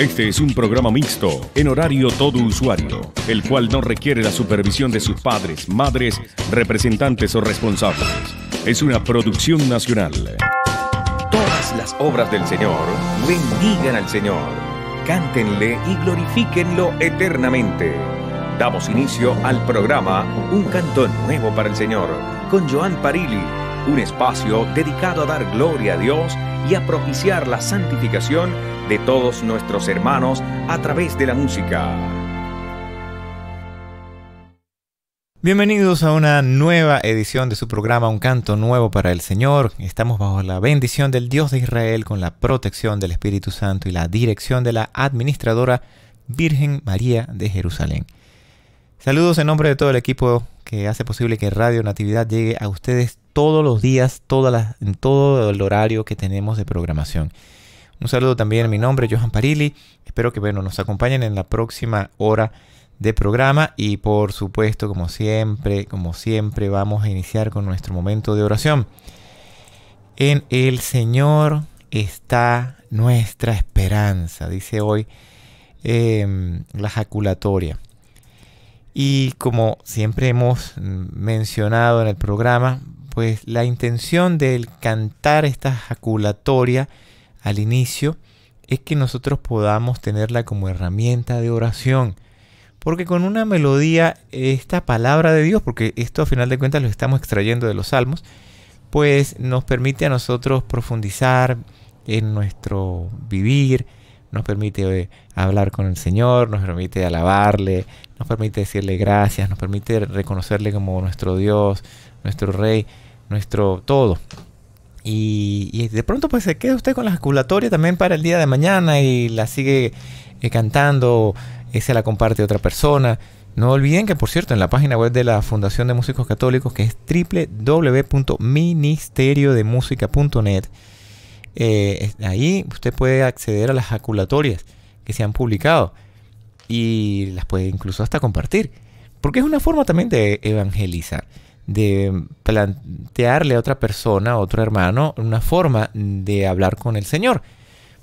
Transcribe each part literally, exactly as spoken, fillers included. Este es un programa mixto, en horario todo usuario, el cual no requiere la supervisión de sus padres, madres, representantes o responsables. Es una producción nacional. Todas las obras del Señor bendigan al Señor, cántenle y glorifíquenlo eternamente. Damos inicio al programa Un Canto Nuevo para el Señor, con Joan Parilli, un espacio dedicado a dar gloria a Dios y a propiciar la santificación de todos nuestros hermanos a través de la música. Bienvenidos a una nueva edición de su programa Un Canto Nuevo para el Señor. Estamos bajo la bendición del Dios de Israel, con la protección del Espíritu Santo y la dirección de la administradora Virgen María de Jerusalén. Saludos en nombre de todo el equipo que hace posible que Radio Natividad llegue a ustedes todos los días, todas las, en todo el horario que tenemos de programación. Un saludo también, mi nombre es Johan Parilli. Espero que bueno, nos acompañen en la próxima hora de programa. Y por supuesto, como siempre, como siempre, vamos a iniciar con nuestro momento de oración. En el Señor está nuestra esperanza, dice hoy eh, la jaculatoria. Y como siempre hemos mencionado en el programa, pues la intención del cantar esta jaculatoria al inicio es que nosotros podamos tenerla como herramienta de oración. Porque con una melodía, esta palabra de Dios, porque esto a final de cuentas lo estamos extrayendo de los Salmos, pues nos permite a nosotros profundizar en nuestro vivir, nos permite hablar con el Señor, nos permite alabarle, nos permite decirle gracias, nos permite reconocerle como nuestro Dios, nuestro Rey, nuestro todo. Y, y de pronto pues se queda usted con la jaculatoria también para el día de mañana y la sigue eh, cantando, eh, se la comparte otra persona. No olviden que, por cierto, en la página web de la Fundación de Músicos Católicos, que es doble u doble u doble u punto ministerio de música punto net, Eh, ahí usted puede acceder a las jaculatorias que se han publicado y las puede incluso hasta compartir, porque es una forma también de evangelizar, de plantearle a otra persona, a otro hermano, una forma de hablar con el Señor.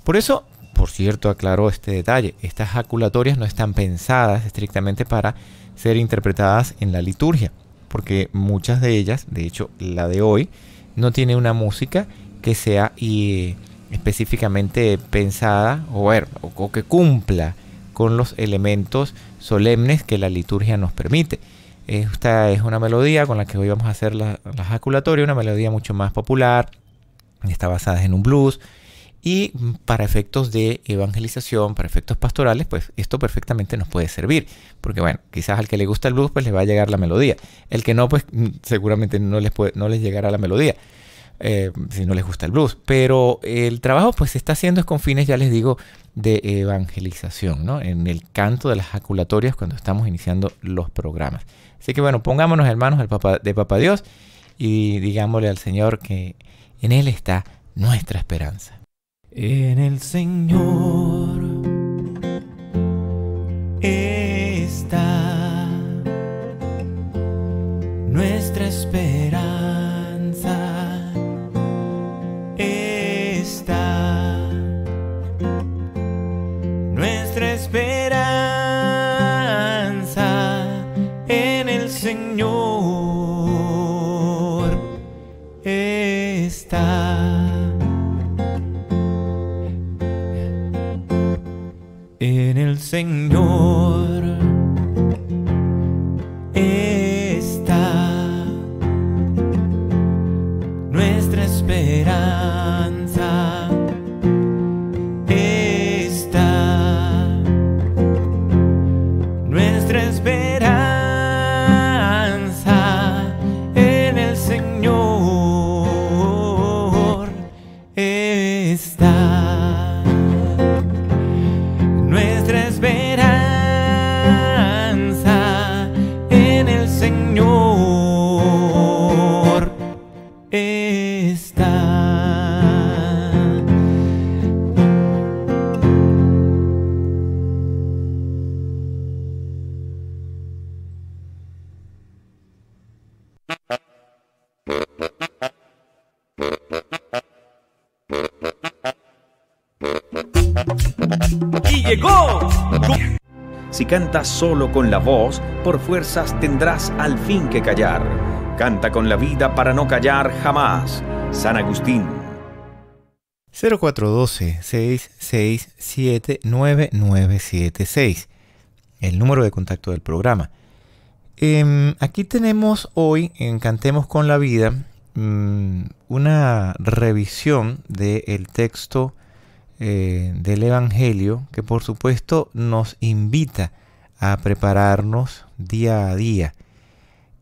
Por eso, por cierto, aclaro este detalle: estas jaculatorias no están pensadas estrictamente para ser interpretadas en la liturgia, porque muchas de ellas, de hecho la de hoy, no tiene una música que sea y específicamente pensada o, o que cumpla con los elementos solemnes que la liturgia nos permite. Esta es una melodía con la que hoy vamos a hacer la, la jaculatoria, una melodía mucho más popular, está basada en un blues, y para efectos de evangelización, para efectos pastorales, pues esto perfectamente nos puede servir, porque bueno, quizás al que le gusta el blues pues le va a llegar la melodía, el que no pues seguramente no les, puede, no les llegará la melodía. Eh, si no les gusta el blues, pero el trabajo pues se está haciendo es con fines, ya les digo, de evangelización, ¿no? En el canto de las jaculatorias cuando estamos iniciando los programas. Así que bueno, pongámonos hermanos al Papa, de Papa Dios, y digámosle al Señor que en Él está nuestra esperanza. En el Señor está nuestra esperanza. Nuestra esperanza en el Señor está. En el Señor está nuestra esperanza. llegó. Si cantas solo con la voz, por fuerzas tendrás al fin que callar. Canta con la vida para no callar jamás. San Agustín. cero cuatro uno dos, seis seis siete, nueve nueve siete seis. El número de contacto del programa. Eh, aquí tenemos hoy en Cantemos con la Vida mmm, una revisión del texto eh, del Evangelio que por supuesto nos invita a prepararnos día a día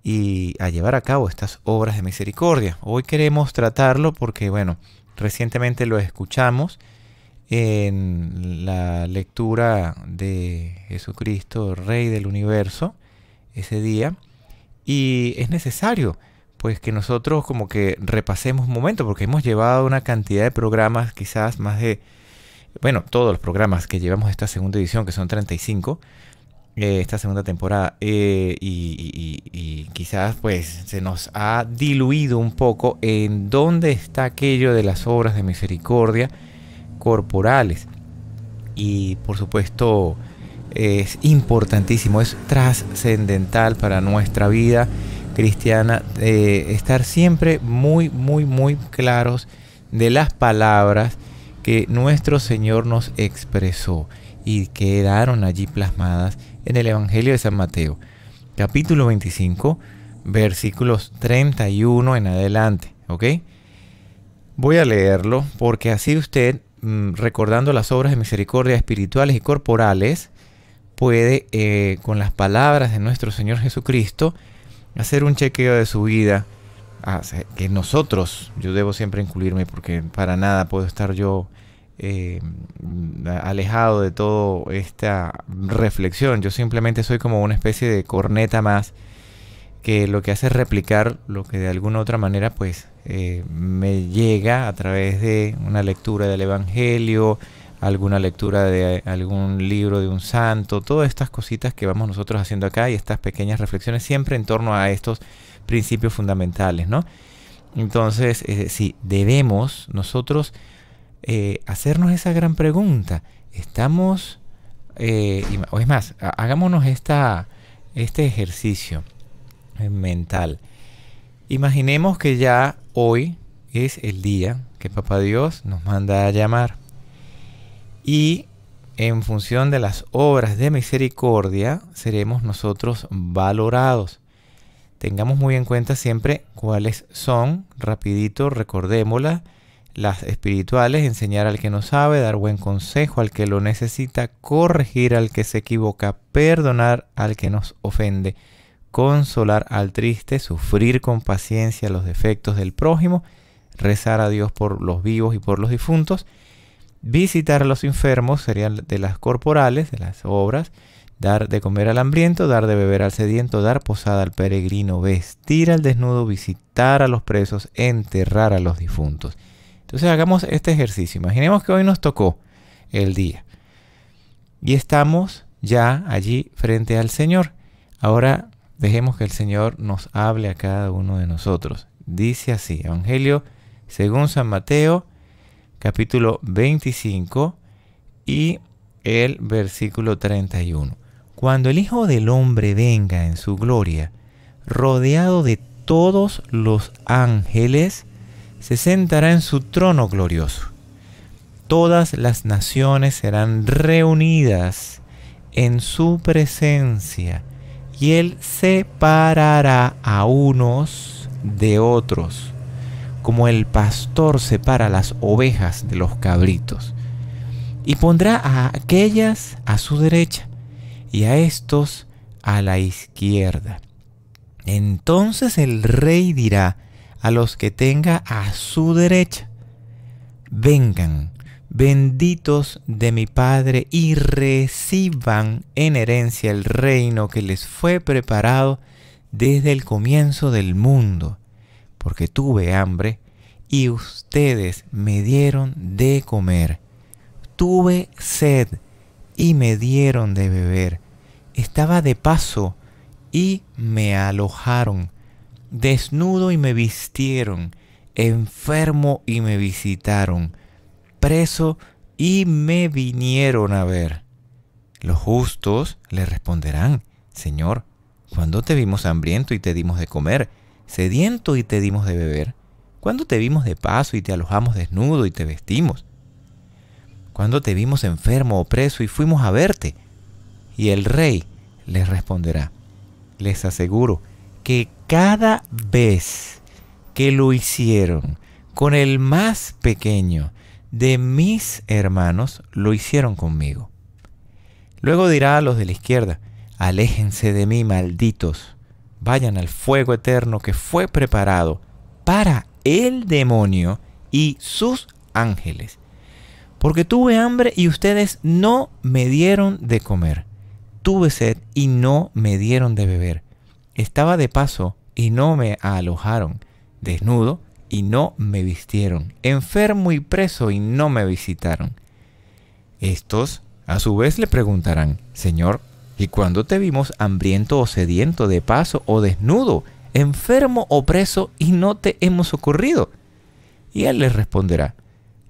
y a llevar a cabo estas obras de misericordia. Hoy queremos tratarlo porque, bueno, recientemente lo escuchamos en la lectura de Jesucristo, Rey del Universo, ese día, y es necesario pues que nosotros como que repasemos un momento, porque hemos llevado una cantidad de programas, quizás más de, bueno, todos los programas que llevamos esta segunda edición, que son treinta y cinco, eh, esta segunda temporada, eh, y, y, y, y quizás pues se nos ha diluido un poco en dónde está aquello de las obras de misericordia corporales, y por supuesto es importantísimo, es trascendental para nuestra vida cristiana eh, estar siempre muy, muy, muy claros de las palabras que nuestro Señor nos expresó y quedaron allí plasmadas en el Evangelio de San Mateo, capítulo veinticinco, versículos treinta y uno en adelante, ¿ok? Voy a leerlo porque así usted, recordando las obras de misericordia espirituales y corporales, puede, eh, con las palabras de nuestro Señor Jesucristo, hacer un chequeo de su vida, que nosotros, yo debo siempre incluirme porque para nada puedo estar yo eh, alejado de toda esta reflexión. Yo simplemente soy como una especie de corneta más que lo que hace es replicar lo que de alguna u otra manera pues eh, me llega a través de una lectura del Evangelio, alguna lectura de algún libro de un santo, todas estas cositas que vamos nosotros haciendo acá y estas pequeñas reflexiones siempre en torno a estos principios fundamentales, ¿no? Entonces, eh, sí, debemos nosotros eh, hacernos esa gran pregunta. Estamos, eh, y, o es más, hagámonos esta, este ejercicio mental. Imaginemos que ya hoy es el día que Papá Dios nos manda a llamar. Y en función de las obras de misericordia seremos nosotros valorados. Tengamos muy en cuenta siempre cuáles son, rapidito recordémoslas, las espirituales: enseñar al que no sabe, dar buen consejo al que lo necesita, corregir al que se equivoca, perdonar al que nos ofende, consolar al triste, sufrir con paciencia los defectos del prójimo, rezar a Dios por los vivos y por los difuntos, visitar a los enfermos, serían de las corporales, de las obras, dar de comer al hambriento, dar de beber al sediento, dar posada al peregrino, vestir al desnudo, visitar a los presos, enterrar a los difuntos. Entonces hagamos este ejercicio. Imaginemos que hoy nos tocó el día y estamos ya allí frente al Señor. Ahora dejemos que el Señor nos hable a cada uno de nosotros. Dice así, Evangelio según San Mateo, capítulo veinticinco y el versículo treinta y uno. Cuando el Hijo del Hombre venga en su gloria, rodeado de todos los ángeles, se sentará en su trono glorioso. Todas las naciones serán reunidas en su presencia y Él separará a unos de otros, como el pastor separa las ovejas de los cabritos, y pondrá a aquellas a su derecha y a estos a la izquierda. Entonces el rey dirá a los que tenga a su derecha: vengan, benditos de mi Padre, y reciban en herencia el reino que les fue preparado desde el comienzo del mundo, porque tuve hambre y ustedes me dieron de comer. Tuve sed y me dieron de beber. Estaba de paso y me alojaron. Desnudo y me vistieron. Enfermo y me visitaron. Preso y me vinieron a ver. Los justos le responderán: Señor, ¿cuándo te vimos hambriento y te dimos de comer, sediento y te dimos de beber? ¿Cuándo te vimos de paso y te alojamos desnudo y te vestimos? ¿Cuándo te vimos enfermo o preso y fuimos a verte? Y el Rey les responderá: Les aseguro que cada vez que lo hicieron con el más pequeño de mis hermanos, lo hicieron conmigo. Luego dirá a los de la izquierda: Aléjense de mí, malditos, vayan al fuego eterno que fue preparado para el demonio y sus ángeles. Porque tuve hambre y ustedes no me dieron de comer. Tuve sed y no me dieron de beber. Estaba de paso y no me alojaron. Desnudo y no me vistieron. Enfermo y preso y no me visitaron. Estos a su vez le preguntarán: Señor, ¿y cuándo te vimos hambriento o sediento, de paso o desnudo, enfermo o preso, y no te hemos socorrido? Y él les responderá: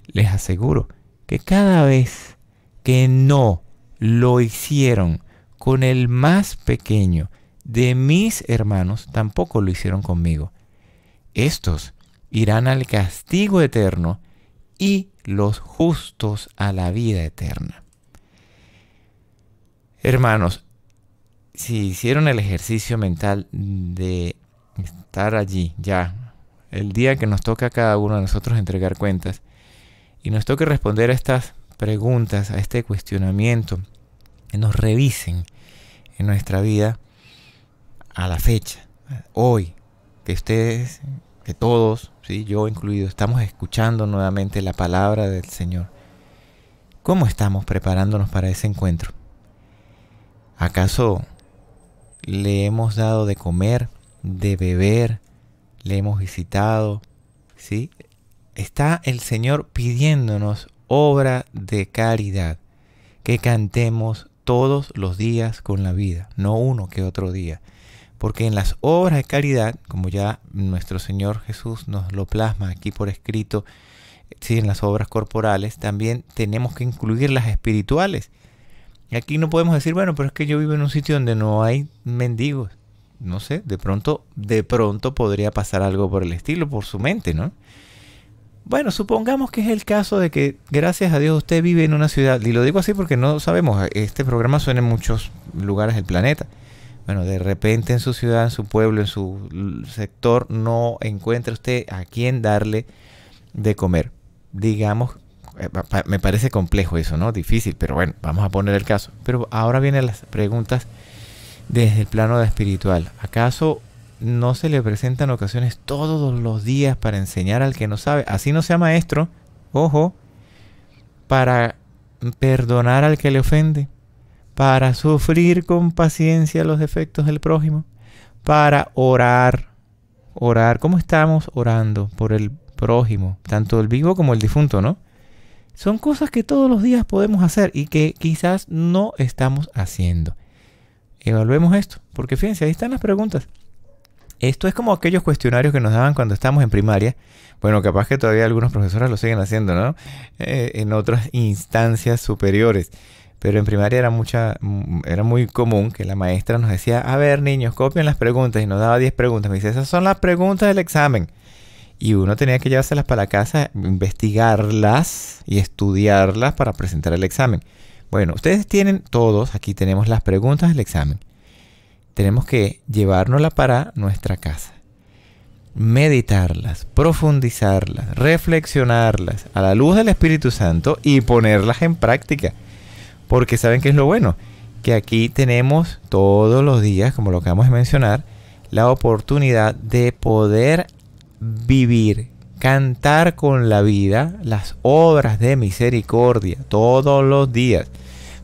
Les aseguro que cada vez que no lo hicieron con el más pequeño de mis hermanos, tampoco lo hicieron conmigo. Estos irán al castigo eterno y los justos a la vida eterna. Hermanos, si hicieron el ejercicio mental de estar allí ya, el día que nos toca a cada uno de nosotros entregar cuentas, y nos toca responder a estas preguntas, a este cuestionamiento, que nos revisen en nuestra vida a la fecha, hoy, que ustedes, que todos, ¿sí?, yo incluido, estamos escuchando nuevamente la palabra del Señor. ¿Cómo estamos preparándonos para ese encuentro? ¿Acaso le hemos dado de comer, de beber, le hemos visitado? ¿Sí? Está el Señor pidiéndonos obra de caridad, que cantemos todos los días con la vida, no uno que otro día. Porque en las obras de caridad, como ya nuestro Señor Jesús nos lo plasma aquí por escrito, sí, en las obras corporales, también tenemos que incluir las espirituales. Aquí no podemos decir: bueno, pero es que yo vivo en un sitio donde no hay mendigos. No sé, de pronto, de pronto podría pasar algo por el estilo, por su mente, ¿no? Bueno, supongamos que es el caso de que, gracias a Dios, usted vive en una ciudad. Y lo digo así porque no sabemos, este programa suena en muchos lugares del planeta. Bueno, de repente en su ciudad, en su pueblo, en su sector, no encuentra usted a quién darle de comer. Digamos, me parece complejo eso, ¿no? Difícil, pero bueno, vamos a poner el caso. Pero ahora vienen las preguntas desde el plano espiritual. ¿Acaso no se le presentan ocasiones todos los días para enseñar al que no sabe? Así no sea maestro, ojo, para perdonar al que le ofende, para sufrir con paciencia los defectos del prójimo, para orar, orar. ¿Cómo estamos orando por el prójimo? Tanto el vivo como el difunto, ¿no? Son cosas que todos los días podemos hacer y que quizás no estamos haciendo. Evaluemos esto, porque fíjense, ahí están las preguntas. Esto es como aquellos cuestionarios que nos daban cuando estábamos en primaria. Bueno, capaz que todavía algunos profesores lo siguen haciendo, ¿no? Eh, en otras instancias superiores. Pero en primaria era, mucha, era muy común que la maestra nos decía: a ver, niños, copien las preguntas. Y nos daba diez preguntas. Me dice: esas son las preguntas del examen. Y uno tenía que llevárselas para la casa, investigarlas y estudiarlas para presentar el examen. Bueno, ustedes tienen todos, aquí tenemos las preguntas del examen. Tenemos que llevárnoslas para nuestra casa. Meditarlas, profundizarlas, reflexionarlas a la luz del Espíritu Santo y ponerlas en práctica. Porque ¿saben qué es lo bueno? Que aquí tenemos todos los días, como lo acabamos de mencionar, la oportunidad de poder vivir, cantar con la vida las obras de misericordia todos los días,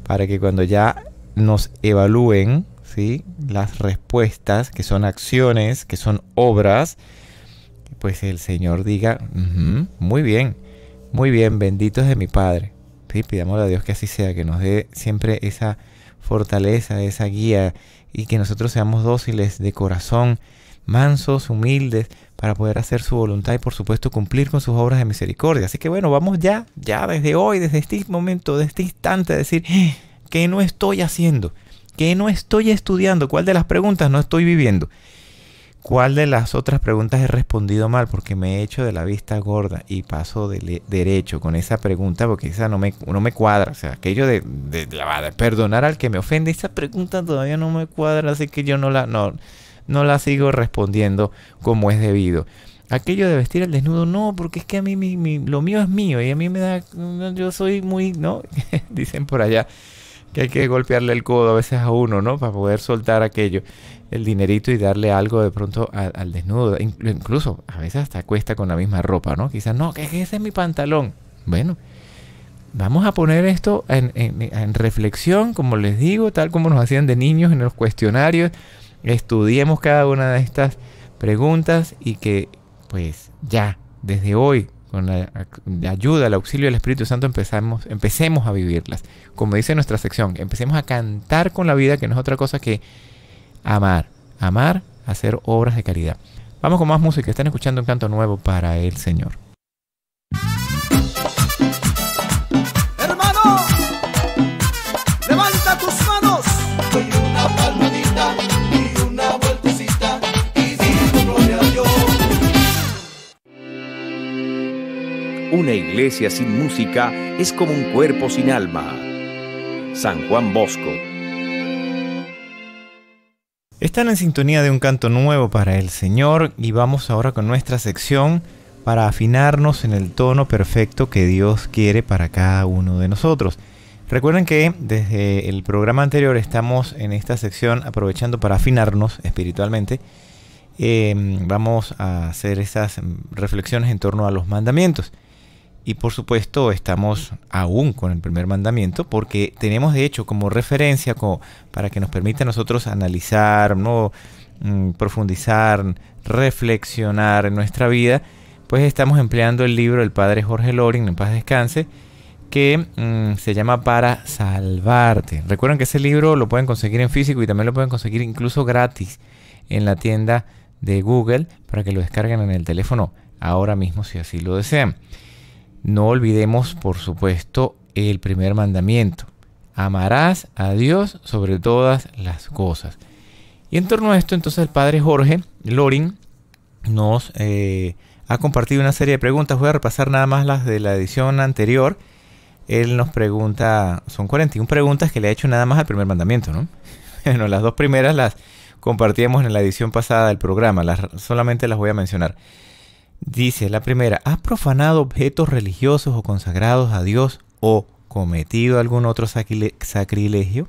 para que cuando ya nos evalúen, ¿sí?, las respuestas, que son acciones, que son obras, pues el Señor diga: uh-huh, muy bien, muy bien, bendito es de mi Padre. ¿Sí? Pidámosle a Dios que así sea, que nos dé siempre esa fortaleza, esa guía, y que nosotros seamos dóciles de corazón, mansos, humildes, para poder hacer su voluntad y, por supuesto, cumplir con sus obras de misericordia. Así que bueno, vamos ya, ya desde hoy, desde este momento, desde este instante, a decir: ¿Qué no estoy haciendo? ¿Qué no estoy estudiando? ¿Cuál de las preguntas no estoy viviendo? ¿Cuál de las otras preguntas he respondido mal? Porque me he hecho de la vista gorda y paso de derecho con esa pregunta porque esa no me, no me cuadra. O sea, aquello de, de, de perdonar al que me ofende, esa pregunta todavía no me cuadra, así que yo no la, no, no la sigo respondiendo como es debido. Aquello de vestir al desnudo, no, porque es que a mí mi, mi, lo mío es mío y a mí me da... Yo soy muy... no dicen por allá que hay que golpearle el codo a veces a uno, ¿no? Para poder soltar aquello, el dinerito y darle algo de pronto a, al desnudo. Incluso a veces hasta cuesta con la misma ropa, ¿no? Quizás, no, que ese es mi pantalón. Bueno, vamos a poner esto en, en, en reflexión, como les digo, tal como nos hacían de niños en los cuestionarios. Estudiemos cada una de estas preguntas y que, pues, ya, desde hoy, con la, la ayuda, el auxilio del Espíritu Santo, empezamos, empecemos a vivirlas. Como dice nuestra sección, empecemos a cantar con la vida, que no es otra cosa que amar, amar, hacer obras de caridad. Vamos con más música, están escuchando un canto nuevo para el Señor. Hermano, levanta tus manos. Soy una palmadita y una vueltecita y digo gloria a Dios. Una iglesia sin música es como un cuerpo sin alma. San Juan Bosco. Están en sintonía de un canto nuevo para el Señor y vamos ahora con nuestra sección para afinarnos en el tono perfecto que Dios quiere para cada uno de nosotros. Recuerden que desde el programa anterior estamos en esta sección aprovechando para afinarnos espiritualmente. Eh, vamos a hacer esas reflexiones en torno a los mandamientos. Y por supuesto estamos aún con el primer mandamiento porque tenemos de hecho como referencia como para que nos permita a nosotros analizar, ¿no? Mm, profundizar, reflexionar en nuestra vida, pues estamos empleando el libro del padre Jorge Loring, en paz descanse, que mm, se llama Para Salvarte. Recuerden que ese libro lo pueden conseguir en físico y también lo pueden conseguir incluso gratis en la tienda de Google para que lo descarguen en el teléfono ahora mismo si así lo desean. No olvidemos, por supuesto, el primer mandamiento. Amarás a Dios sobre todas las cosas. Y en torno a esto, entonces, el padre Jorge Loring nos eh, ha compartido una serie de preguntas. Voy a repasar nada más las de la edición anterior. Él nos pregunta, son cuarenta y una preguntas que le ha hecho nada más al primer mandamiento, ¿no? Bueno, las dos primeras las compartíamos en la edición pasada del programa. Las, solamente las voy a mencionar. Dice la primera, ¿has profanado objetos religiosos o consagrados a Dios o cometido algún otro sacrilegio?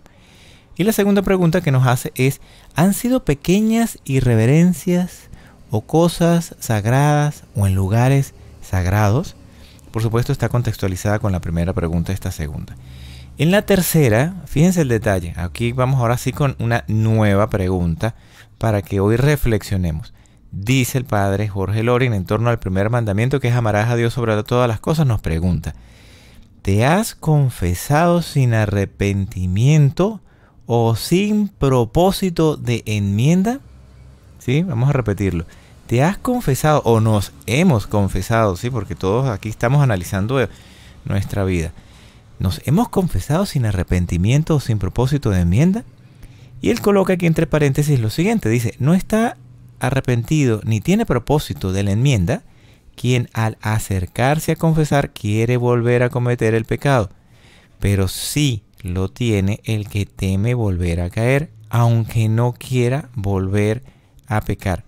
Y la segunda pregunta que nos hace es, ¿han sido pequeñas irreverencias o cosas sagradas o en lugares sagrados? Por supuesto está contextualizada con la primera pregunta, esta segunda. En la tercera, fíjense el detalle, aquí vamos ahora sí con una nueva pregunta para que hoy reflexionemos. Dice el padre Jorge Loring en torno al primer mandamiento que es amarás a Dios sobre todas las cosas, nos pregunta, ¿te has confesado sin arrepentimiento o sin propósito de enmienda? Sí, vamos a repetirlo. ¿Te has confesado o nos hemos confesado? Sí, porque todos aquí estamos analizando nuestra vida. ¿Nos hemos confesado sin arrepentimiento o sin propósito de enmienda? Y él coloca aquí entre paréntesis lo siguiente, dice, no está arrepentido ni tiene propósito de la enmienda quien al acercarse a confesar quiere volver a cometer el pecado, pero sí lo tiene el que teme volver a caer aunque no quiera volver a pecar.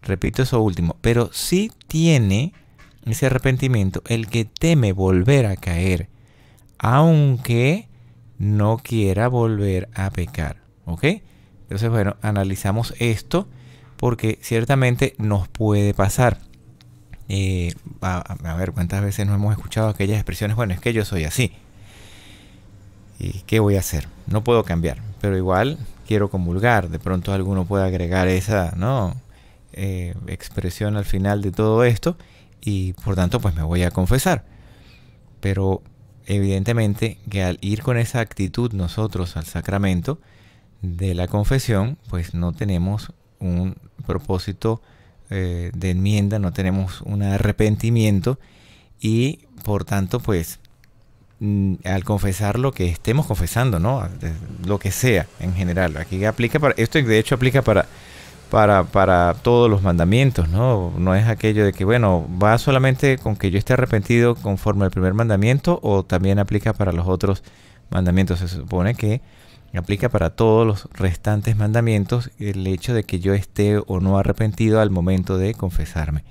Repito eso último, pero sí tiene ese arrepentimiento el que teme volver a caer aunque no quiera volver a pecar, ¿ok? Entonces, bueno, analizamos esto porque ciertamente nos puede pasar. Eh, a, a ver, ¿cuántas veces no hemos escuchado aquellas expresiones? Bueno, es que yo soy así. ¿Y qué voy a hacer? No puedo cambiar, pero igual quiero comulgar. De pronto alguno puede agregar esa, ¿no? eh, expresión al final de todo esto y por tanto pues me voy a confesar. Pero evidentemente que al ir con esa actitud nosotros al sacramento de la confesión, pues no tenemos un propósito eh, de enmienda, no tenemos un arrepentimiento y por tanto pues al confesar lo que estemos confesando, ¿no? Lo que sea en general. Aquí aplica para esto, de hecho aplica para para para todos los mandamientos, ¿no? No es aquello de que bueno, va solamente con que yo esté arrepentido conforme al primer mandamiento, o también aplica para los otros mandamientos. Se supone que aplica para todos los restantes mandamientos el hecho de que yo esté o no arrepentido al momento de confesarme.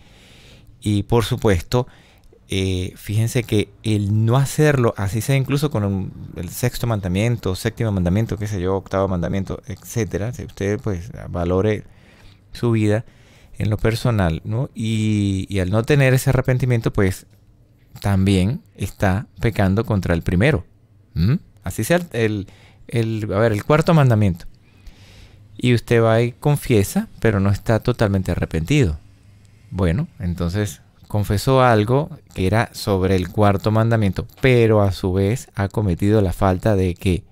Y por supuesto, Eh, fíjense que el no hacerlo, así sea incluso con un, el sexto mandamiento, séptimo mandamiento, qué sé yo, octavo mandamiento, etcétera, si usted pues valore su vida en lo personal, ¿no? Y, y al no tener ese arrepentimiento, pues también está pecando contra el primero. ¿Mm? Así sea el, el, a ver, el cuarto mandamiento. Y usted va y confiesa, pero no está totalmente arrepentido. Bueno, entonces confesó algo que era sobre el cuarto mandamiento, pero a su vez ha cometido la falta de que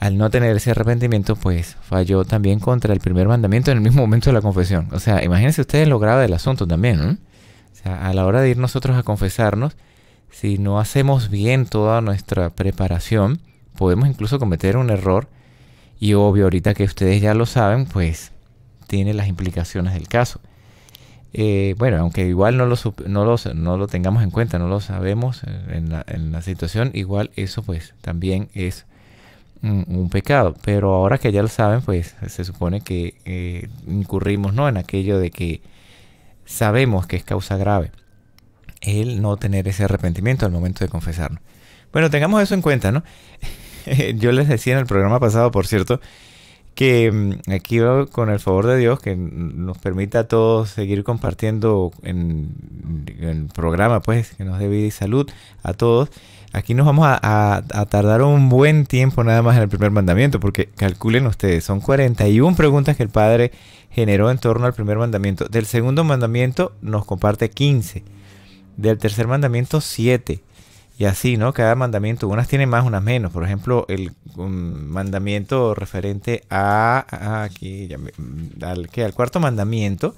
al no tener ese arrepentimiento, pues falló también contra el primer mandamiento en el mismo momento de la confesión. O sea, imagínense ustedes lo grave del asunto también, ¿eh? O sea, a la hora de ir nosotros a confesarnos, si no hacemos bien toda nuestra preparación, podemos incluso cometer un error. Y obvio, ahorita que ustedes ya lo saben, pues tiene las implicaciones del caso. Eh, bueno, aunque igual no lo, no, lo, no lo tengamos en cuenta, no lo sabemos en la, en la situación, igual eso pues también es un, un pecado. Pero ahora que ya lo saben, pues se supone que eh, incurrimos, ¿no?, en aquello de que sabemos que es causa grave el no tener ese arrepentimiento al momento de confesarnos. Bueno, tengamos eso en cuenta, ¿no? Yo les decía en el programa pasado, por cierto, que aquí va con el favor de Dios que nos permita a todos seguir compartiendo en, en el programa, pues, que nos dé vida y salud a todos. Aquí nos vamos a, a, a tardar un buen tiempo nada más en el primer mandamiento, porque calculen ustedes, son cuarenta y una preguntas que el Padre generó en torno al primer mandamiento. Del segundo mandamiento nos comparte quince, del tercer mandamiento siete. Y así, ¿no? Cada mandamiento, unas tienen más, unas menos. Por ejemplo, el um, mandamiento referente a, a aquí, ya me, al, ¿qué? al cuarto mandamiento,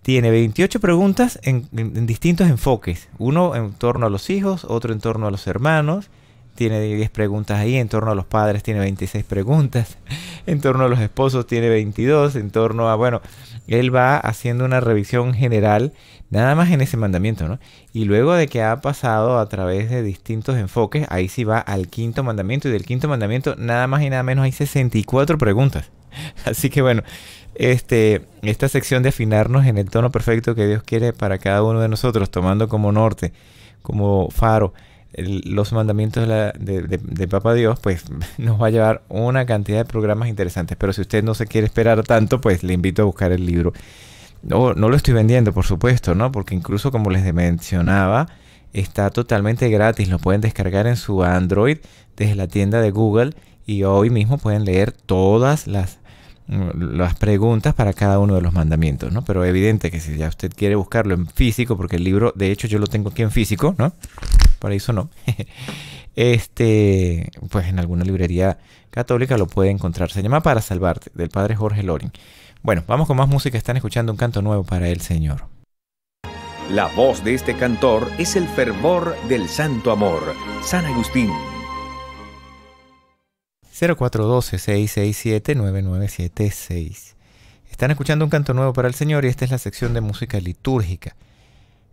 tiene veintiocho preguntas en, en, en distintos enfoques. Uno en torno a los hijos, otro en torno a los hermanos. Tiene diez preguntas ahí. En torno a los padres tiene veintiséis preguntas. En torno a los esposos tiene veintidós. En torno a, bueno, él va haciendo una revisión general nada más en ese mandamiento, ¿no? Y luego de que ha pasado a través de distintos enfoques, ahí sí va al quinto mandamiento. Y del quinto mandamiento, nada más y nada menos, hay sesenta y cuatro preguntas. Así que bueno, este, esta sección de afinarnos en el tono perfecto que Dios quiere para cada uno de nosotros, tomando como norte, como faro, los mandamientos de, la, de, de, de Papa Dios, pues nos va a llevar una cantidad de programas interesantes. Pero si usted no se quiere esperar tanto, pues le invito a buscar el libro. No, no lo estoy vendiendo, por supuesto, ¿no? Porque incluso, como les mencionaba, está totalmente gratis. Lo pueden descargar en su Android desde la tienda de Google y hoy mismo pueden leer todas las, las preguntas para cada uno de los mandamientos, ¿no? Pero evidente que si ya usted quiere buscarlo en físico, porque el libro, de hecho, yo lo tengo aquí en físico, ¿no? Para eso no. Este, pues en alguna librería católica lo puede encontrar. Se llama Para Salvarte, del padre Jorge Loring. Bueno, vamos con más música. Están escuchando un canto nuevo para el Señor. La voz de este cantor es el fervor del santo amor. San Agustín. cero cuatro uno dos, seis seis siete, nueve nueve siete seis. Están escuchando un canto nuevo para el Señor y esta es la sección de música litúrgica.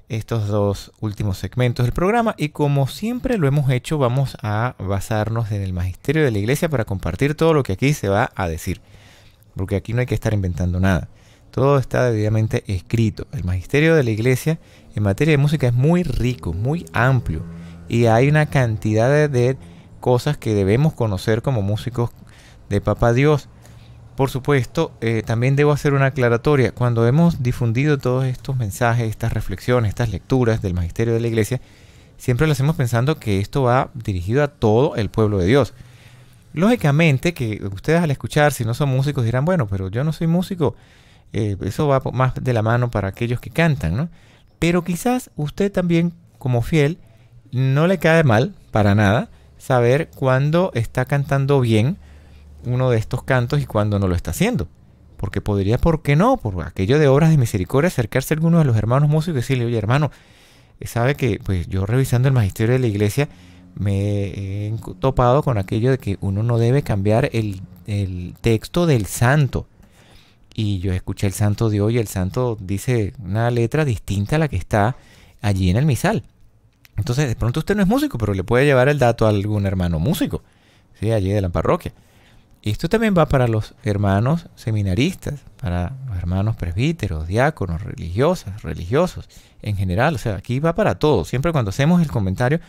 Estos dos últimos segmentos del programa, y como siempre lo hemos hecho, vamos a basarnos en el magisterio de la Iglesia para compartir todo lo que aquí se va a decir, porque aquí no hay que estar inventando nada, todo está debidamente escrito. El magisterio de la Iglesia en materia de música es muy rico, muy amplio, y hay una cantidad de, de cosas que debemos conocer como músicos de Papa Dios. Por supuesto, eh, también debo hacer una aclaratoria. Cuando hemos difundido todos estos mensajes, estas reflexiones, estas lecturas del magisterio de la Iglesia, siempre lo hacemos pensando que esto va dirigido a todo el pueblo de Dios. Lógicamente que ustedes al escuchar, si no son músicos, dirán, bueno, pero yo no soy músico. Eh, eso va más de la mano para aquellos que cantan, ¿no? Pero quizás usted también, como fiel, no le cae mal para nada saber cuándo está cantando bien uno de estos cantos y cuando no lo está haciendo, porque podría, ¿por qué no?, por aquello de obras de misericordia, acercarse a alguno de los hermanos músicos y decirle, oye hermano, sabe que pues yo revisando el magisterio de la Iglesia me he topado con aquello de que uno no debe cambiar el, el texto del santo. Y yo escuché el santo de hoy, el santo dice una letra distinta a la que está allí en el misal. Entonces, de pronto usted no es músico, pero le puede llevar el dato a algún hermano músico, ¿sí?, allí de la parroquia. Y esto también va para los hermanos seminaristas, para los hermanos presbíteros, diáconos, religiosas, religiosos, en general. O sea, aquí va para todos. Siempre cuando hacemos el comentario,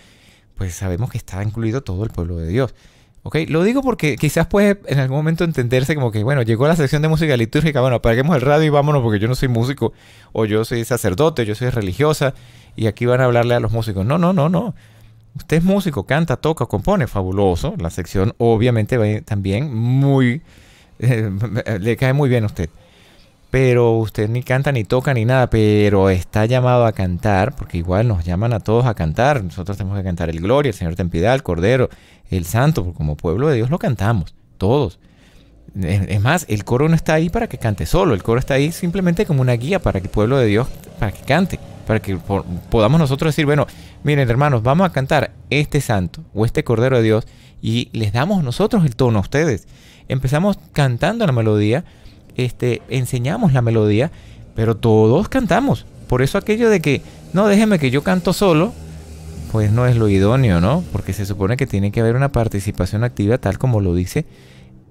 pues sabemos que está incluido todo el pueblo de Dios. ¿Ok? Lo digo porque quizás puede en algún momento entenderse como que, bueno, llegó la sección de música litúrgica, bueno, apaguemos el radio y vámonos porque yo no soy músico, o yo soy sacerdote, yo soy religiosa, y aquí van a hablarle a los músicos. No, no, no, no. Usted es músico, canta, toca, compone, fabuloso. La sección obviamente va también muy... Eh, le cae muy bien a usted. Pero usted ni canta, ni toca, ni nada, pero está llamado a cantar, porque igual nos llaman a todos a cantar. Nosotros tenemos que cantar el Gloria, el Señor ten piedad, el Cordero, el Santo, porque como pueblo de Dios lo cantamos, todos. Es más, el coro no está ahí para que cante solo, el coro está ahí simplemente como una guía para que el pueblo de Dios, para que cante. Para que podamos nosotros decir, bueno, miren hermanos, vamos a cantar este santo o este Cordero de Dios y les damos nosotros el tono a ustedes. Empezamos cantando la melodía, este, enseñamos la melodía, pero todos cantamos. Por eso aquello de que, no, déjeme que yo canto solo, pues no es lo idóneo, ¿no? Porque se supone que tiene que haber una participación activa tal como lo dice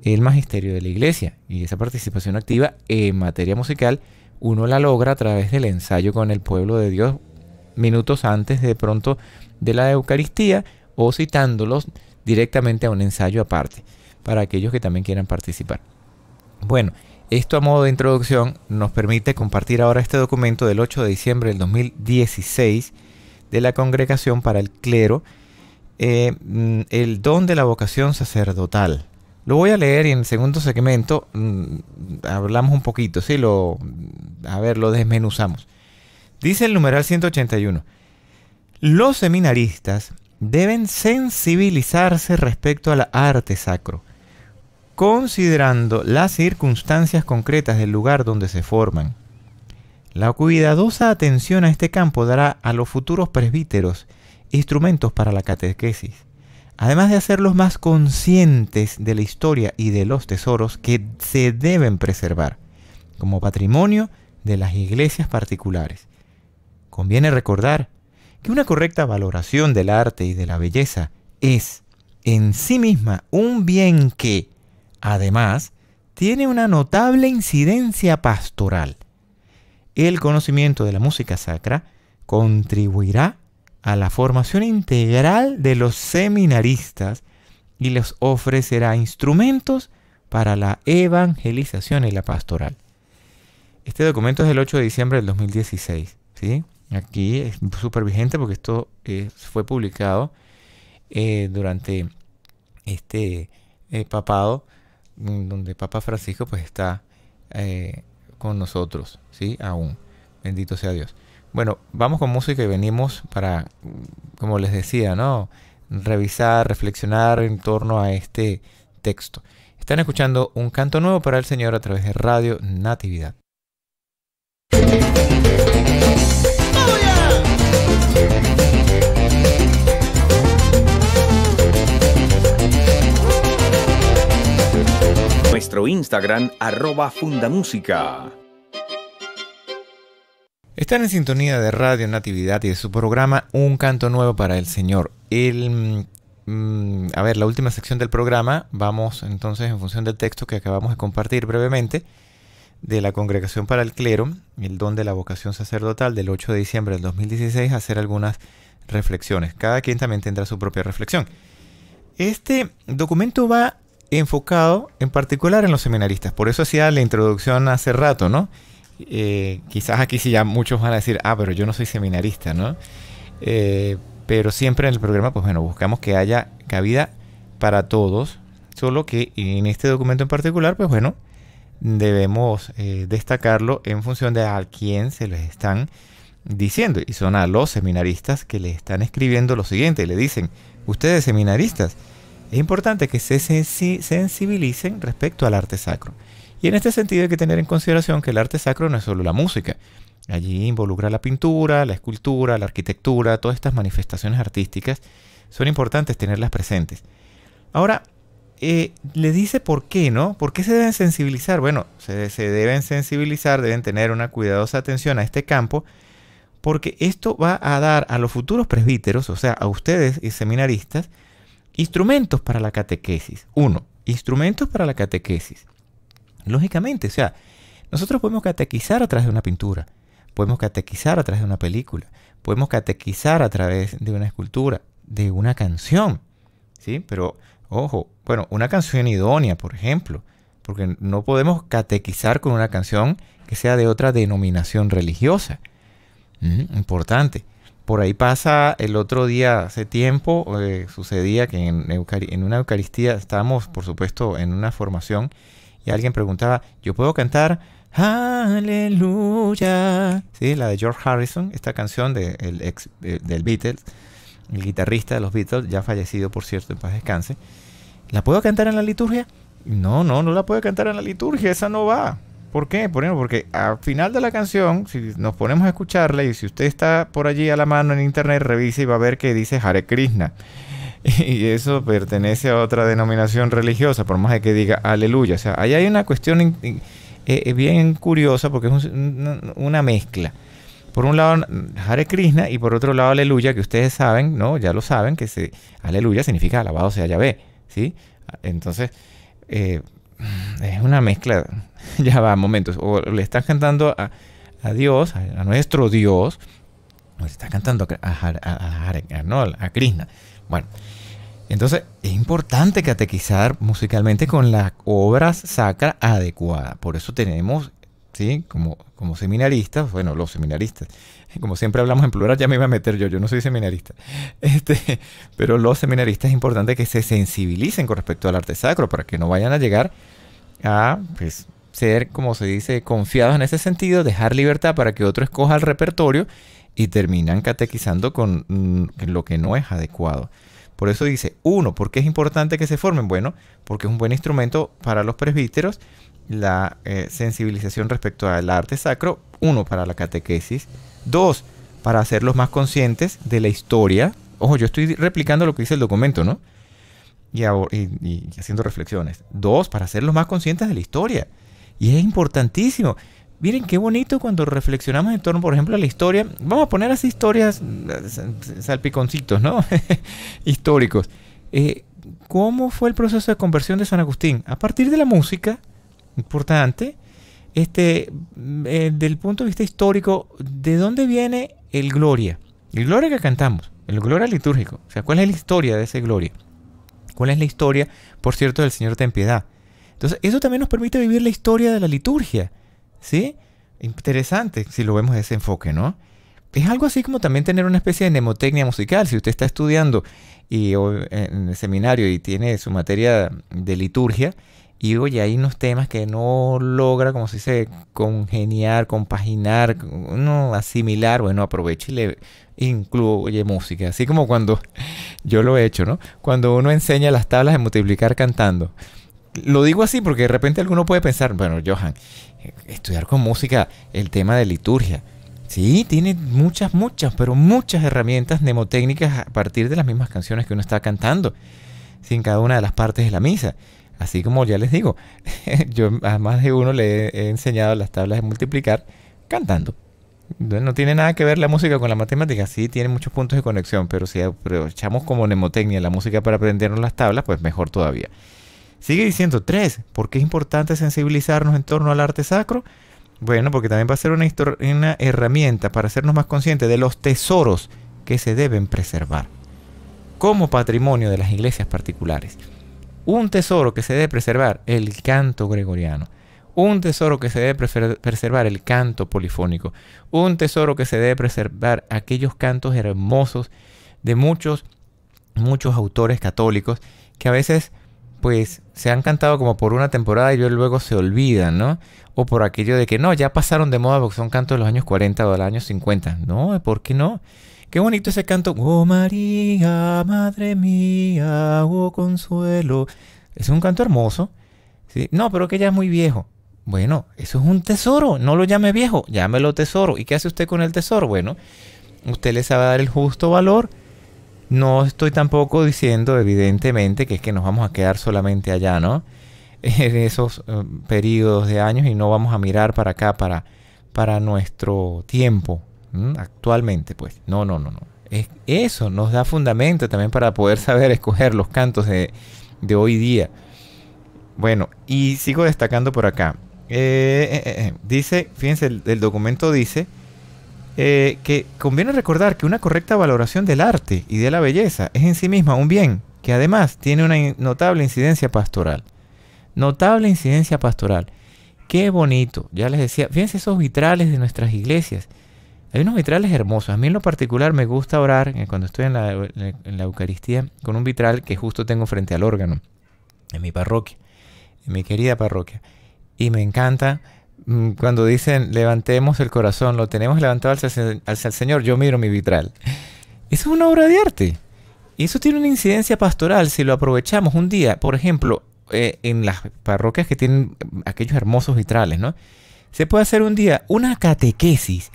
el magisterio de la Iglesia. Y esa participación activa en materia musical uno la logra a través del ensayo con el pueblo de Dios minutos antes de pronto de la Eucaristía o citándolos directamente a un ensayo aparte para aquellos que también quieran participar. Bueno, esto a modo de introducción nos permite compartir ahora este documento del ocho de diciembre del dos mil dieciséis de la Congregación para el Clero, eh, el don de la vocación sacerdotal. Lo voy a leer y en el segundo segmento mmm, hablamos un poquito, ¿sí? Lo, a ver, lo desmenuzamos. Dice el numeral ciento ochenta y uno. Los seminaristas deben sensibilizarse respecto al arte sacro, considerando las circunstancias concretas del lugar donde se forman. La cuidadosa atención a este campo dará a los futuros presbíteros instrumentos para la catequesis, además de hacerlos más conscientes de la historia y de los tesoros que se deben preservar como patrimonio de las iglesias particulares. Conviene recordar que una correcta valoración del arte y de la belleza es en sí misma un bien que, además, tiene una notable incidencia pastoral. El conocimiento de la música sacra contribuirá a la formación integral de los seminaristas y les ofrecerá instrumentos para la evangelización y la pastoral. Este documento es del ocho de diciembre del dos mil dieciséis. ¿Sí? Aquí es súper vigente porque esto eh, fue publicado eh, durante este eh, papado donde Papa Francisco pues, está eh, con nosotros, ¿sí? Aún. Bendito sea Dios. Bueno, vamos con música y venimos para, como les decía, ¿no? Revisar, reflexionar en torno a este texto. Están escuchando Un Canto Nuevo para el Señor a través de Radio Natividad. Nuestro Instagram, arroba Fundamúsica. Están en sintonía de Radio Natividad y de su programa Un Canto Nuevo para el Señor. El, mm, a ver, la última sección del programa, vamos entonces en función del texto que acabamos de compartir brevemente, de la Congregación para el Clero, el don de la vocación sacerdotal del ocho de diciembre del dos mil dieciséis, a hacer algunas reflexiones. Cada quien también tendrá su propia reflexión. Este documento va enfocado en particular en los seminaristas, por eso hacía la introducción hace rato, ¿no? Eh, quizás aquí sí ya muchos van a decir, ah, pero yo no soy seminarista, ¿no? Eh, pero siempre en el programa, pues bueno, buscamos que haya cabida para todos, solo que en este documento en particular, pues bueno, debemos eh, destacarlo en función de a quién se les están diciendo. Y son a los seminaristas que le están escribiendo lo siguiente, le dicen, ustedes seminaristas, es importante que se sensibilicen respecto al arte sacro. Y en este sentido hay que tener en consideración que el arte sacro no es solo la música. Allí involucra la pintura, la escultura, la arquitectura, todas estas manifestaciones artísticas son importantes tenerlas presentes. Ahora, eh, le dice por qué, ¿no? ¿Por qué se deben sensibilizar? Bueno, se, se deben sensibilizar, deben tener una cuidadosa atención a este campo, porque esto va a dar a los futuros presbíteros, o sea, a ustedes y seminaristas, instrumentos para la catequesis. Uno, instrumentos para la catequesis. Lógicamente, o sea, nosotros podemos catequizar a través de una pintura, podemos catequizar a través de una película, podemos catequizar a través de una escultura, de una canción, ¿sí? Pero, ojo, bueno, una canción idónea, por ejemplo, porque no podemos catequizar con una canción que sea de otra denominación religiosa. Mm, importante. Por ahí pasa el otro día, hace tiempo, eh, sucedía que en, en una Eucaristía estábamos, por supuesto, en una formación y alguien preguntaba, ¿yo puedo cantar Aleluya? Sí, la de George Harrison, esta canción de, el ex, eh, del Beatles, el guitarrista de los Beatles, ya fallecido, por cierto, en paz descanse. ¿La puedo cantar en la liturgia? No, no, no la puedo cantar en la liturgia, esa no va. ¿Por qué? Por ejemplo, porque al final de la canción, si nos ponemos a escucharla y si usted está por allí a la mano en internet, revise y va a ver que dice Hare Krishna. Y eso pertenece a otra denominación religiosa, por más de que diga aleluya. O sea, ahí hay una cuestión eh, bien curiosa porque es un, una mezcla. Por un lado Hare Krishna y por otro lado aleluya, que ustedes saben, ¿no? Ya lo saben, que se, aleluya significa alabado sea Yahvé, ¿sí? Entonces, eh, es una mezcla, ya va, momentos, o le estás cantando a, a Dios, a, a nuestro Dios, o le estás cantando a, a, a, a, a, no, a Krishna. Bueno, entonces es importante catequizar musicalmente con las obras sacras adecuadas, por eso tenemos, ¿sí? Como, como seminaristas, bueno, los seminaristas, como siempre hablamos en plural, ya me iba a meter yo, yo no soy seminarista, este, pero los seminaristas es importante que se sensibilicen con respecto al arte sacro para que no vayan a llegar a pues, ser, como se dice, confiados en ese sentido, dejar libertad para que otro escoja el repertorio y terminan catequizando con mmm, lo que no es adecuado. Por eso dice, uno, ¿por qué es importante que se formen? Bueno, porque es un buen instrumento para los presbíteros, la eh, sensibilización respecto al arte sacro, uno, para la catequesis, dos, para hacerlos más conscientes de la historia. Ojo, yo estoy replicando lo que dice el documento, ¿no? Y, y, y haciendo reflexiones. Dos, para hacerlos más conscientes de la historia. Y es importantísimo. Miren qué bonito cuando reflexionamos en torno, por ejemplo, a la historia. Vamos a poner así historias, salpiconcitos, ¿no? Históricos. Eh, ¿Cómo fue el proceso de conversión de San Agustín? A partir de la música. Importante, este, eh, del punto de vista histórico, ¿de dónde viene el Gloria? El Gloria que cantamos, el Gloria litúrgico. O sea, ¿cuál es la historia de ese Gloria? ¿Cuál es la historia, por cierto, del Señor ten piedad? Entonces, eso también nos permite vivir la historia de la liturgia, ¿sí? Interesante, si lo vemos de ese enfoque, ¿no? Es algo así como también tener una especie de mnemotecnia musical. Si usted está estudiando y, o, en el seminario y tiene su materia de liturgia, y oye, hay unos temas que no logra, como se dice, congeniar, compaginar, no asimilar. Bueno, aproveche y le incluye música. Así como cuando, yo lo he hecho, ¿no? Cuando uno enseña las tablas de multiplicar cantando. Lo digo así porque de repente alguno puede pensar, bueno, Johan, estudiar con música el tema de liturgia. Sí, tiene muchas, muchas, pero muchas herramientas mnemotécnicas a partir de las mismas canciones que uno está cantando. Sin cada una de las partes de la misa. Así como ya les digo, yo a más de uno le he enseñado las tablas de multiplicar cantando. No tiene nada que ver la música con la matemática, sí tiene muchos puntos de conexión, pero si aprovechamos como mnemotecnia la música para aprendernos las tablas, pues mejor todavía. Sigue diciendo, tres, ¿por qué es importante sensibilizarnos en torno al arte sacro? Bueno, porque también va a ser una, una herramienta para hacernos más conscientes de los tesoros que se deben preservar como patrimonio de las iglesias particulares. Un tesoro que se debe preservar, el canto gregoriano. Un tesoro que se debe preservar, el canto polifónico. Un tesoro que se debe preservar, aquellos cantos hermosos de muchos, muchos autores católicos que a veces pues se han cantado como por una temporada y luego se olvidan, ¿no? O por aquello de que no, ya pasaron de moda porque son cantos de los años cuarenta o de los años cincuenta. No, ¿por qué no? Qué bonito ese canto. Oh María, madre mía, oh consuelo. Es un canto hermoso. ¿Sí? No, pero que ya es muy viejo. Bueno, eso es un tesoro. No lo llame viejo, llámelo tesoro. ¿Y qué hace usted con el tesoro? Bueno, usted le sabe dar el justo valor. No estoy tampoco diciendo, evidentemente, que es que nos vamos a quedar solamente allá, ¿no? En esos eh, periodos de años, y no vamos a mirar para acá, para, para nuestro tiempo, ¿m? Actualmente, pues. No, no, no, no. Es, eso nos da fundamento también para poder saber escoger los cantos de, de hoy día. Bueno, y sigo destacando por acá. Eh, eh, eh, dice, fíjense, el, el documento dice... Eh, que conviene recordar que una correcta valoración del arte y de la belleza es en sí misma un bien que además tiene una notable incidencia pastoral. Notable incidencia pastoral. Qué bonito. Ya les decía, fíjense esos vitrales de nuestras iglesias. Hay unos vitrales hermosos. A mí en lo particular me gusta orar cuando estoy en la, en la Eucaristía con un vitral que justo tengo frente al órgano en mi parroquia, en mi querida parroquia. Y me encanta... Cuando dicen, levantemos el corazón, lo tenemos levantado hacia, hacia el Señor, yo miro mi vitral. Eso es una obra de arte. Y eso tiene una incidencia pastoral si lo aprovechamos un día. Por ejemplo, eh, en las parroquias que tienen aquellos hermosos vitrales, ¿no? Se puede hacer un día una catequesis,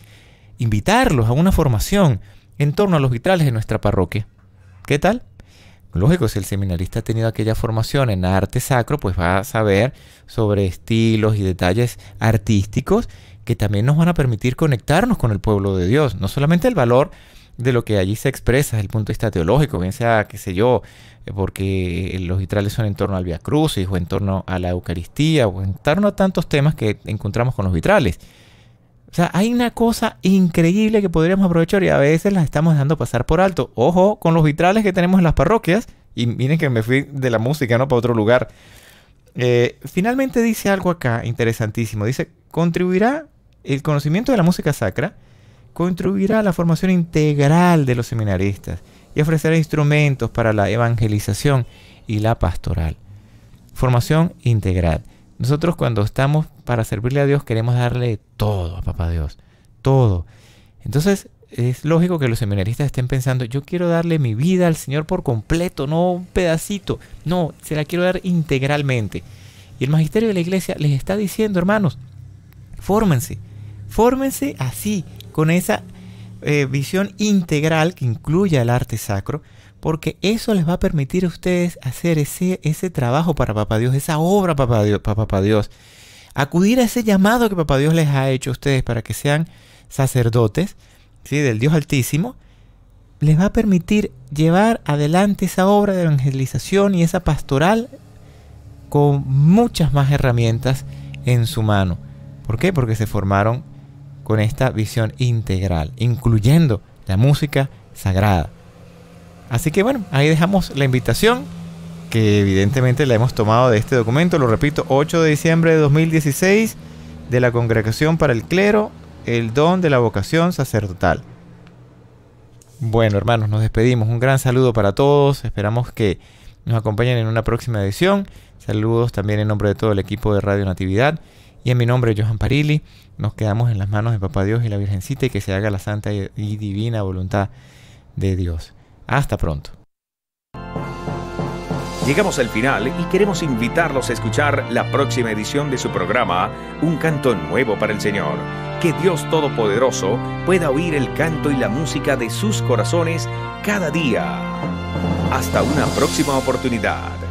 invitarlos a una formación en torno a los vitrales de nuestra parroquia. ¿Qué tal? Lógico, si el seminarista ha tenido aquella formación en arte sacro, pues va a saber sobre estilos y detalles artísticos que también nos van a permitir conectarnos con el pueblo de Dios. No solamente el valor de lo que allí se expresa desde el punto de vista teológico, bien sea, qué sé yo, porque los vitrales son en torno al Via Crucis, o en torno a la Eucaristía, o en torno a tantos temas que encontramos con los vitrales. O sea, hay una cosa increíble que podríamos aprovechar y a veces las estamos dejando pasar por alto. Ojo con los vitrales que tenemos en las parroquias. Y miren que me fui de la música, ¿no? Para otro lugar. Eh, finalmente dice algo acá interesantísimo. Dice, contribuirá el conocimiento de la música sacra, contribuirá a la formación integral de los seminaristas y ofrecerá instrumentos para la evangelización y la pastoral. Formación integral. Nosotros cuando estamos para servirle a Dios queremos darle todo a Papá Dios, todo. Entonces es lógico que los seminaristas estén pensando, yo quiero darle mi vida al Señor por completo, no un pedacito, no, se la quiero dar integralmente. Y el magisterio de la iglesia les está diciendo, hermanos, fórmense, fórmense así, con esa eh, visión integral que incluya el arte sacro, porque eso les va a permitir a ustedes hacer ese, ese trabajo para Papá Dios, esa obra para Papá Dios. Acudir a ese llamado que Papá Dios les ha hecho a ustedes para que sean sacerdotes, ¿sí?, del Dios Altísimo. Les va a permitir llevar adelante esa obra de evangelización y esa pastoral con muchas más herramientas en su mano. ¿Por qué? Porque se formaron con esta visión integral, incluyendo la música sagrada. Así que bueno, ahí dejamos la invitación, que evidentemente la hemos tomado de este documento, lo repito, ocho de diciembre de dos mil dieciséis, de la Congregación para el Clero, el don de la vocación sacerdotal. Bueno, hermanos, nos despedimos. Un gran saludo para todos. Esperamos que nos acompañen en una próxima edición. Saludos también en nombre de todo el equipo de Radio Natividad. Y en mi nombre, Johan Parilli, nos quedamos en las manos de Papá Dios y la Virgencita, y que se haga la santa y divina voluntad de Dios. Hasta pronto. Llegamos al final y queremos invitarlos a escuchar la próxima edición de su programa, Un Canto Nuevo para el Señor. Que Dios Todopoderoso pueda oír el canto y la música de sus corazones cada día. Hasta una próxima oportunidad.